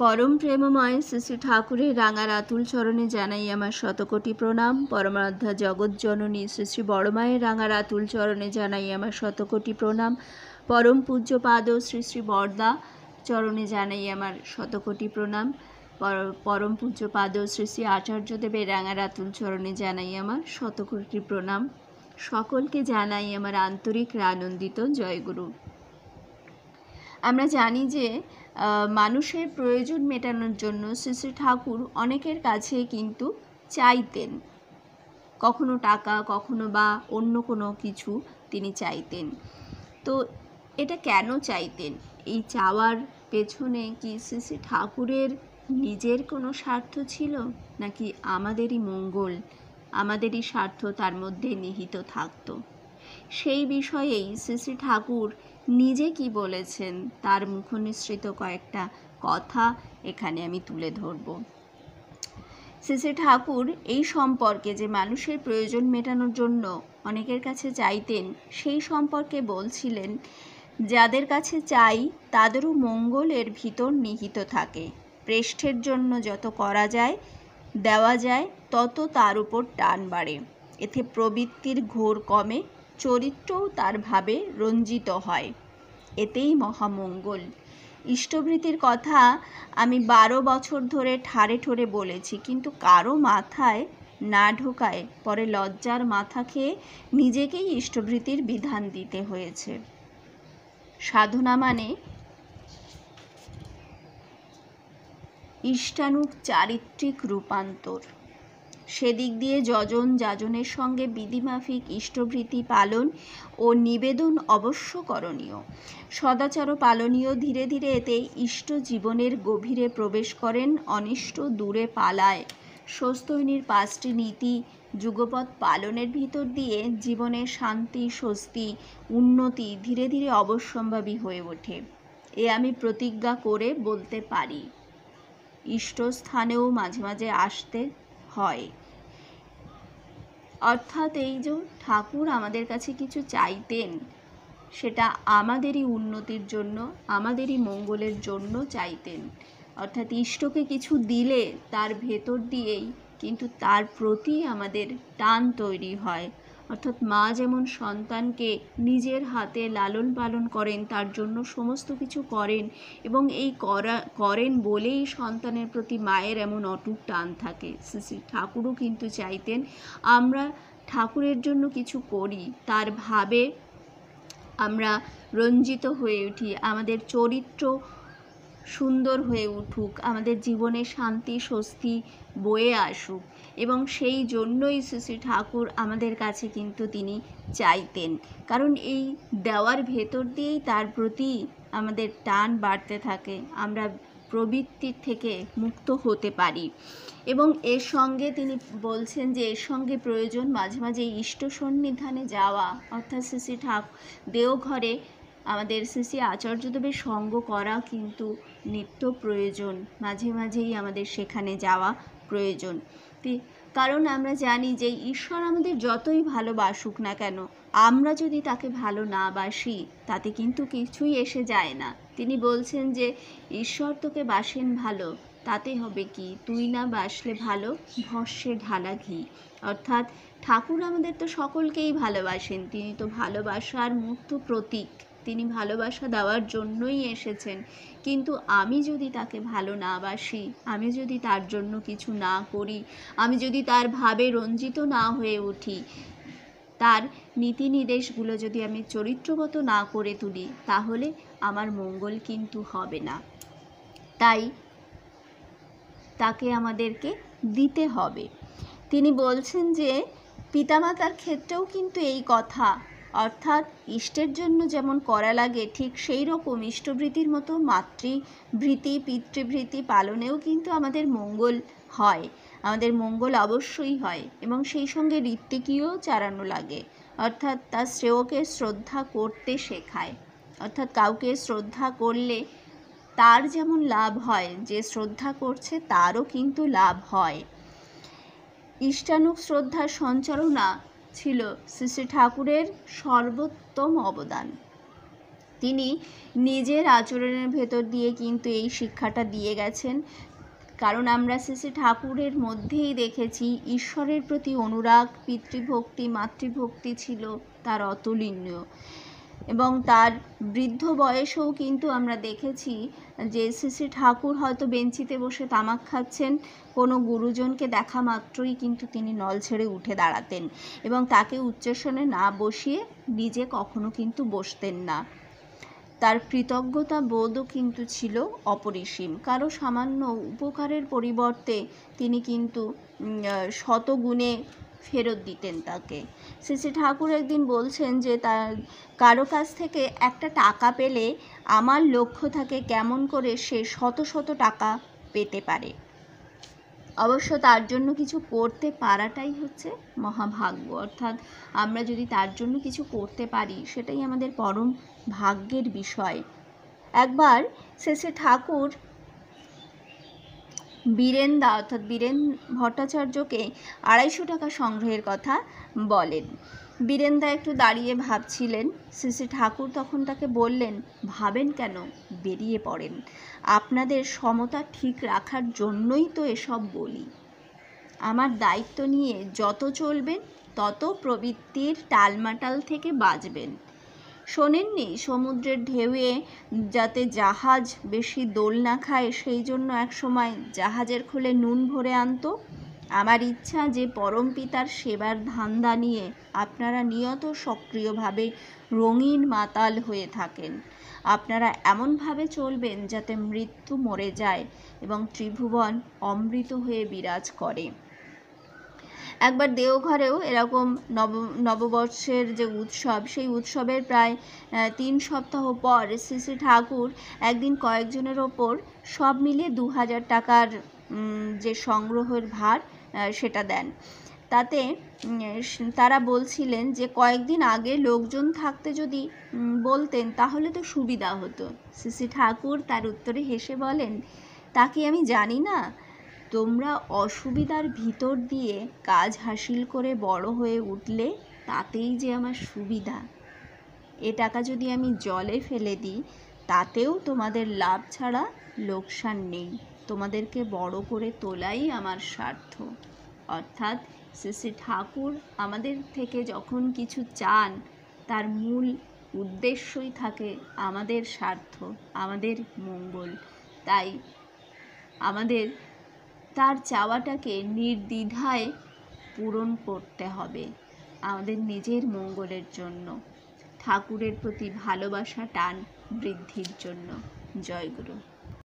परम प्रेममय श्री श्री ठाकुरेर रांगार आतुल चरणे जानाई आमार शतकोटी प्रणाम। परमाराध्या जगत जननी श्री श्री बड़ मायेर रांगार आतुल चरणे जानाई आमार शतकोटी प्रणाम। परम पूज्य पाद श्री श्री बड़दा चरणे जानाई आमार शतकोटी प्रणाम। परम पूज्य पाद श्री श्री आचार्य देवेर रांगार आतुल चरणे जानाई आमार शतकोटी प्रणाम। सकलके जानाई आमार आंतरिक आनंदित जयगुरु। आमरा जानी जे मानुषेर प्रयोजन मेटानोर जोन्नो श्री श्री ठाकुर अनेकेर काछे किन्तु चाइतेन, कखनो टाका कखनो बा अन्य कोनो किछु तिनि चाइतेन। तो एटा केन चाइतेन? एई चावार पेछने कि श्री श्री ठाकुरेर निजेर कोनो स्वार्थ छिलो नाकि आमादेरई मंगल आमादेरई स्वार्थ तार मध्ये निहित थाकतो? सेई विषयेई श्री श्री ठाकुर निजे कि बोलेछेन तार मुखनिसृत कयेकटा कथा एखाने आमी तुले धरब। श्री श्री ठाकुर एई सम्पर्के जे मानुषेर प्रयोजन मेटानोर जोन्नो अनेकेर काछे चाइतेन सेई सम्पर्के बोलछिलेन, जादेर काछे चाई तादेरो मंगलेर भितर निहित थाके। प्रेष्ठेर जोन्नो जत करा जाय देवा जाय तत तार उपर टान बाड़े, एते प्रवृत्तिर घोर कमे, चरित्रो तार भावे रंजित हय, एतेई महामंगल। इष्टभृतिर कथा आमी 12 বছর धरे ठाड़े ठोरे बोलेछि, किन्तु कारो माथाय ना ढोकाय परे लज्जार माथा खेये निजेकेई इष्टभृतिर विधान दिते हयेछे। साधना माने इष्टानुग चारित्रिक रूपान्तर। से दिक दिए जजन जाजनेर संगे विधिमाफिक इष्टभृति पालन और निवेदन अवश्य करणीय, सदाचार पालनीय। धीरे धीरे एते इष्ट जीवनेर गभीरे प्रवेश करें, अनिष्ट दूरे पालाय। स्वस्तयिनीर 5टी नीति जुगपथ पालनेर भीतर दिए जीवने शांति स्वस्ति उन्नति धीरे धीरे अवश्यम्भावी हये ओठे। ए आमी प्रतिज्ञा करे बोलते पारी। इष्ट स्थानेओ माझे माझे आसते हय, अर्थात एई जो ठाकुर आमादेर काछे किछु चाइतेन सेटा आमादेरई उन्नतिर जोन्नो आमादेरई मंगलेर जोन्नो चाइतेन। अर्थात इष्टके किछु दिले तार भेतर दिएई किन्तु तार प्रति आमादेर टान तैरी हय। अर्थात मा जेमन सन्तानके निजेर हाते लालन पालन करें, तार जोन्नो समस्त किछु करें एबं एई करें बोलेई सन्तानेर प्रति मायेर एमन अटूट टान थाके, श्री श्री ठाकुरও किन्तु चाइतेन आमरा ठाकुरेर जोन्नो किछु करी, तार भावे आमरा रंजित हये उठी, आमादेर चरित्र सुंदर हये उठुक, आमादेर जीवने शांति स्वस्ति बये आसुक। एबं सेई जोन्नोई श्री श्री ठाकुर आमादेर काछे किन्तु तिनि चाइतेन, कारण एई देवार भेतर दिएई तार प्रति आमादेर टान बाड़ते थाके, आमरा प्रवृत्तिर थेके मुक्त होते पारी। एबं एर संगे तिनि बोलछेन जे एर संगे प्रयोजन माझे माझे इष्ट सन्निधाने जावा, अर्थात श्री श्री ठाकुर देवघरे आमादेर श्री श्री आचार्यदेवेर संग करा किन्तु नित्य प्रयोजन, माझे माझेई आमादेर सेखाने जावा प्रयोजन। कारण आमरा जानी जे ईश्वर आमादेर जतोई भालोबासुक ना केन आमरा जोदि ताके भालो ना बासी ताते किन्तु किछुई एसे जाय ना। तिनि बोलछेन जे ईश्वर तोके बासेन भालो ताते होबे कि, तुई ना बासले भालो भस्ये ढाला घी। अर्थात ठाकुर आमादेर तो सकलकेई भालोबासेन, तिनि तो भालोबासार मूर्त प्रतीक, तिनि भालोबासा देवार जोन्नोई एसेछेन। किन्तु आमी जोदि ताके भालो ना बासी, आमी जोदि तार जोन्नो किछु ना करी, आमी जोदि तार भावे रंजित ना हये उठी, तार नीति निर्देशगुलो जोदि आमी चरित्रगत ना करे तुली, ताहले आमार मंगल किन्तु हबे ना। ताई ताके आमादेरके दिते हबे। तिनि बोलछेन जे पितामातार क्षेत्रेও किन्तु এই কথা, अर्थात इष्टेर जन्य जेमन करा लागे ठीक सेई रकम इष्टभृतिर मतो मातृभृति पितृभृति पालनेও किन्तु आमादेर मंगल हय, आमादेर मंगल अवश्यई हय। एबं सेई संगे ऋत्विकीयो चारानो लागे, अर्थात तार श्रेयके श्रद्धा करते शेखाय। अर्थात काउके श्रद्धा करले तार जेमन लाभ हय, जे श्रद्धा करछे तारও किन्तु लाभ हय। इष्टानुग श्रद्धा संचारणा छिलो श्री श्री ठाकुरेर सर्वोत्तम अवदान। তিনি নিজের আচরণের ভেতর দিয়ে কিন্তু এই শিক্ষাটা দিয়ে গেছেন। কারণ আমরা শ্রী ঠাকুরের মধ্যেই দেখেছি ঈশ্বরের প্রতি অনুরাগ, পিতৃভক্তি, মাতৃভক্তি ছিল তার অতুলনীয়। এবং তার বৃদ্ধ বয়সেও কিন্তু আমরা দেখেছি যে শ্রী ঠাকুর হয়তো বেঞ্চিতে বসে তামাক খাচ্ছেন, কোনো গুরুজনকে দেখা মাত্রই কিন্তু তিনি নল ছেড়ে উঠে দাঁড়াতেন এবং তাকে উচ্চস্বরে না বসিয়ে নিজে কখনো কিন্তু বসতেন না। তার কৃতজ্ঞতা বোধও কিন্তু ছিল অপরিসীম। কারো সামান্য উপকারের পরিবর্তে তিনি কিন্তু শতগুণে ফেরত দিতেন তাকে। শ্রী ঠাকুর একদিন বলছেন যে তার কারো কাছ থেকে একটা টাকা পেলে আমার লক্ষ্য থাকে কেমন করে সে শত শত টাকা পেতে পারে। অবশ্য তার জন্য কিছু করতে পারাটাই হচ্ছে মহাভাগ্য, অর্থাৎ আমরা যদি তার জন্য কিছু করতে পারি সেটাই আমাদের পরম ভাগ্যের বিষয়। একবার শ্রী ঠাকুর বীরেন্দা অর্থাৎ বীরেন ভট্টাচার্যকে 250 টাকা সংগ্রহের কথা বলেন। বীরেন্দা একটু দাঁড়িয়ে ভাবছিলেন। শ্রী ঠাকুর তখন তাকে বললেন, ভাবেন কেন, বেরিয়ে পড়েন। আপনাদের সমতা ঠিক রাখার জন্যই তো এসব বলি। আমার দায়িত্ব নিয়ে যত চলবেন তত প্রবৃত্তির টালমাটাল থেকে বাঁচবেন। শোনেননি সমুদ্রের ঢেউয়ে যাতে জাহাজ বেশি দোল না খায় সেই জন্য একসময় জাহাজের খোলে নুন ভরে আনত? আমার ইচ্ছা যে পরম পিতার সেবার ধান্দা নিয়ে আপনারা নিয়ত সক্রিয়ভাবে রঙিন মাতাল হয়ে থাকেন। আপনারা এমনভাবে চলবেন যাতে মৃত্যু মরে যায় এবং ত্রিভুবন অমৃত হয়ে বিরাজ করে। একবার দেওঘরেও এরকম নববর্ষের যে উৎসব, সেই উৎসবের প্রায় 3 সপ্তাহ পর শ্রী ঠাকুর একদিন কয়েকজনের ওপর সব মিলিয়ে 2000 টাকার যে সংগ্রহের ভার সেটা দেন। তাতে তারা বলছিলেন যে কয়েকদিন আগে লোকজন থাকতে যদি বলতেন তাহলে তো সুবিধা হতো। শ্রী ঠাকুর তার উত্তরে হেসে বলেন, তা কি আমি জানি না? তোমরা অসুবিধার ভিতর দিয়ে কাজ হাসিল করে বড় হয়ে উঠলে তাতেই যে আমার সুবিধা। এ টাকা যদি আমি জলে ফেলে দিই তাতেও তোমাদের লাভ ছাড়া লোকসান নেই। তোমাদেরকে বড় করে তোলাই আমার স্বার্থ। অর্থাৎ শ্রী ঠাকুর আমাদের থেকে যখন কিছু চান তার মূল উদ্দেশ্যই থাকে আমাদের স্বার্থ, আমাদের মঙ্গল। তাই আমাদের তার চাওয়াটাকে নির্দ্বিধায় পূরণ করতে হবে আমাদের নিজের মঙ্গলের জন্য, ঠাকুরের প্রতি ভালোবাসা টান বৃদ্ধির জন্য। জয় গুরু।